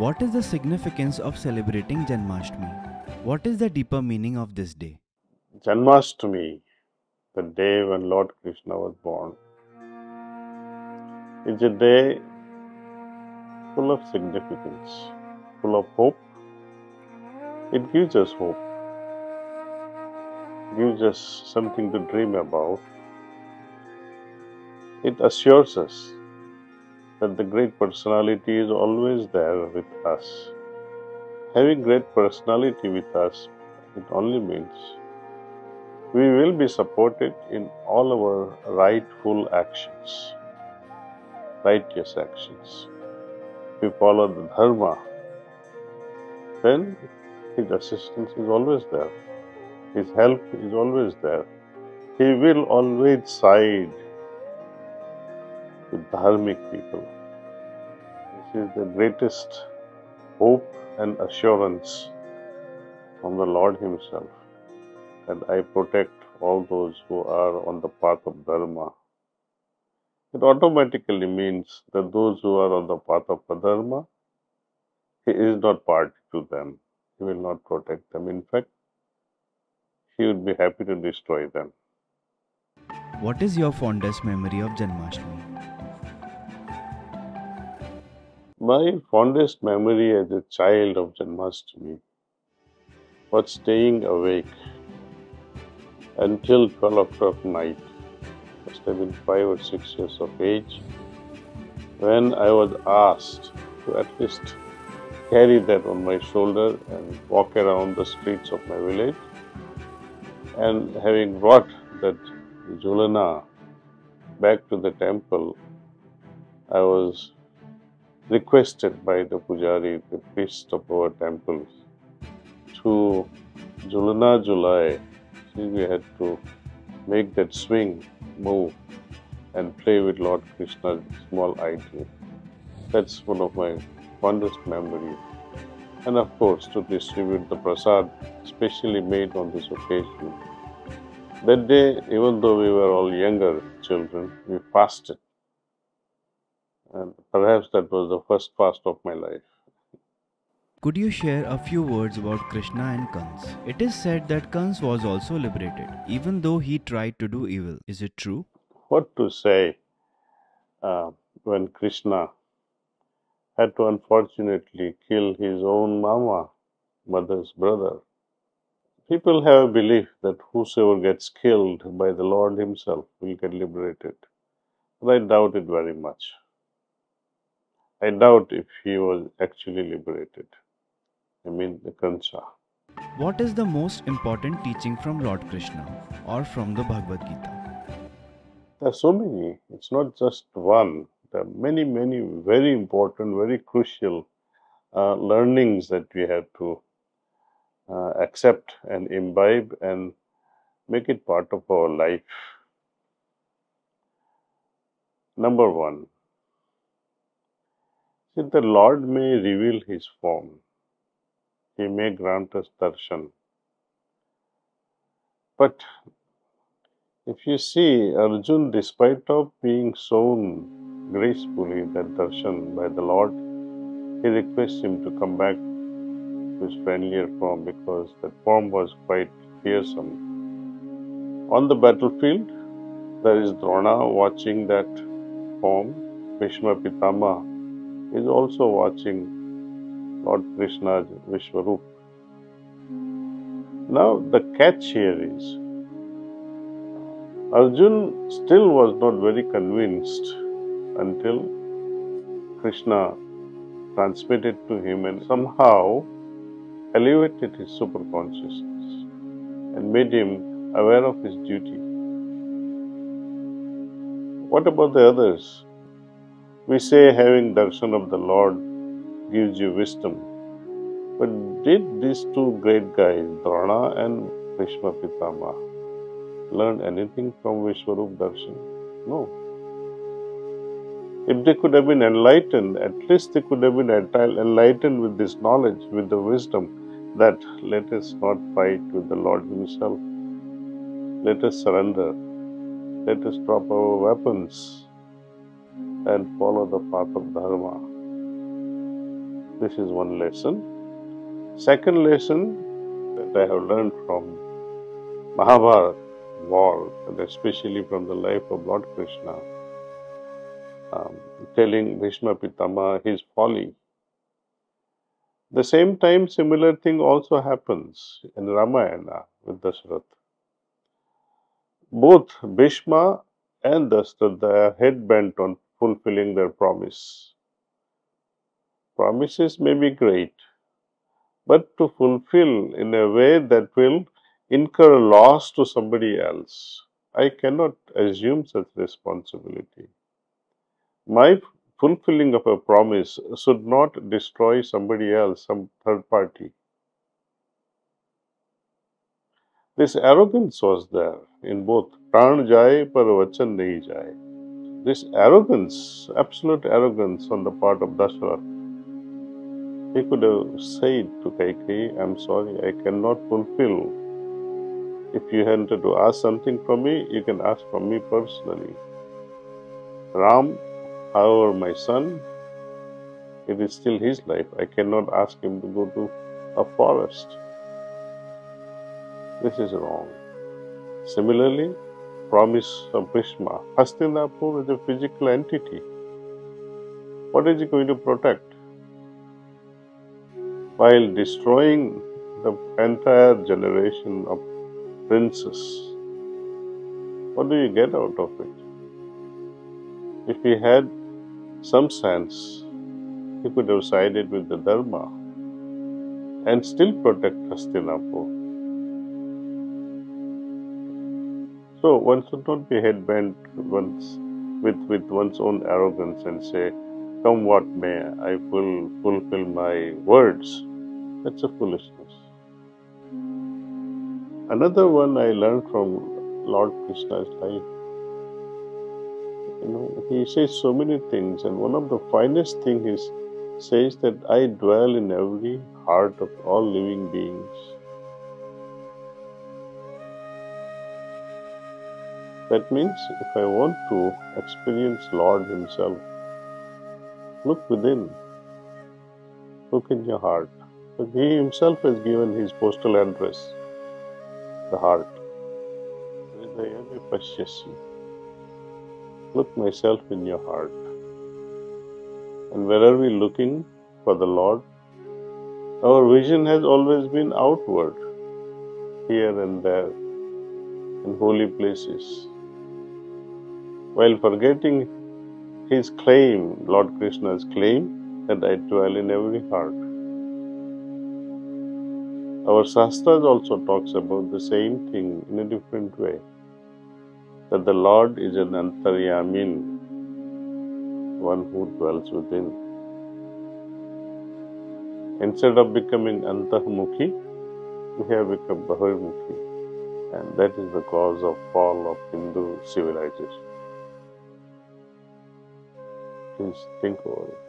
What is the significance of celebrating Janmashtami? What is the deeper meaning of this day? Janmashtami, the day when Lord Krishna was born, is a day full of significance, full of hope. It gives us hope, gives us something to dream about. It assures us that the great personality is always there with us. Having great personality with us, it only means we will be supported in all our rightful actions, righteous actions. If we follow the Dharma, then His assistance is always there. His help is always there. He will always side with dharmic people. This is the greatest hope and assurance from the Lord Himself, that I protect all those who are on the path of Dharma. It automatically means that those who are on the path of Adharma, He is not party to them. He will not protect them. In fact, He would be happy to destroy them. What is your fondest memory of Janmashtami? My fondest memory as a child of Janmashtami was staying awake until 12 o'clock night. Must have been 5 or 6 years of age, when I was asked to at least carry that on my shoulder and walk around the streets of my village. And having brought that Jolana back to the temple, I was requested by the Pujari, the priest of our temple, to Jolana Julai. See, we had to make that swing move and play with Lord Krishna's small idol. That's one of my fondest memories. And of course, to distribute the Prasad specially made on this occasion. That day, even though we were all younger children, we fasted. And perhaps that was the first fast of my life. Could you share a few words about Krishna and Kamsa? It is said that Kamsa was also liberated, even though he tried to do evil. Is it true? What to say when Krishna had to unfortunately kill his own mama, mother's brother? People have a belief that whosoever gets killed by the Lord Himself will get liberated. But I doubt it very much. I doubt if he was actually liberated. I mean the Kamsa. What is the most important teaching from Lord Krishna or from the Bhagavad Gita? There are so many. It's not just one. There are many, many very important, very crucial learnings that we have to accept and imbibe and make it part of our life. Number one. If the Lord may reveal His form, He may grant us darshan. But if you see, Arjuna, despite of being shown gracefully that darshan by the Lord, He requests him to come back to his friendlier form, because that form was quite fearsome. On the battlefield, there is Drona watching that form. Bhishma Pitamaha is also watching Lord Krishna's Vishwarup. Now the catch here is, Arjuna still was not very convinced until Krishna transmitted to him and somehow elevated his superconsciousness and made him aware of his duty. What about the others? We say having darshan of the Lord gives you wisdom. But did these two great guys, Drona and Bhishma Pitamaha, learn anything from Vishwarup darshan? No. If they could have been enlightened, at least they could have been enlightened with this knowledge, with the wisdom that let us not fight with the Lord Himself. Let us surrender. Let us drop our weapons and follow the path of Dharma. This is one lesson. Second lesson that I have learned from Mahabharat war, and especially from the life of Lord Krishna, telling Bhishma Pitamaha his folly. The same time, similar thing also happens in Ramayana with Dashrath. Both Bhishma and Dashrath are head bent on fulfilling their promise. Promises may be great, but to fulfill in a way that will incur loss to somebody else, I cannot assume such responsibility. My fulfilling of a promise should not destroy somebody else, some third party. This arrogance was there in both. Pran jaye par vachan nahi jaye. This arrogance, absolute arrogance on the part of Dashrath. He could have said to Kaikei, I'm sorry, I cannot fulfill. If you wanted to ask something from me, you can ask from me personally. Ram, however, my son, it is still his life. I cannot ask him to go to a forest. This is wrong. Similarly, promise of Bhishma. Hastinapur is a physical entity. What is he going to protect? While destroying the entire generation of princes, what do you get out of it? If he had some sense, he could have sided with the Dharma and still protect Hastinapur. So one should not be head-bent with one's own arrogance and say, come what may, I will fulfill my words. That's a foolishness. Another one I learned from Lord Krishna's life. You know, he says so many things, and one of the finest things is, says that I dwell in every heart of all living beings. That means if I want to experience Lord himself, look within, look in your heart. But he himself has given his postal address, the heart. Look myself in your heart. And where are we looking for the Lord? Our vision has always been outward, here and there, in holy places, while forgetting his claim, Lord Krishna's claim, that I dwell in every heart. Our sastras also talks about the same thing in a different way, that the Lord is an Antaryamin, one who dwells within. Instead of becoming antahmukhi, we have become Bhavar Mukhi, and that is the cause of fall of Hindu civilization. Please think over it.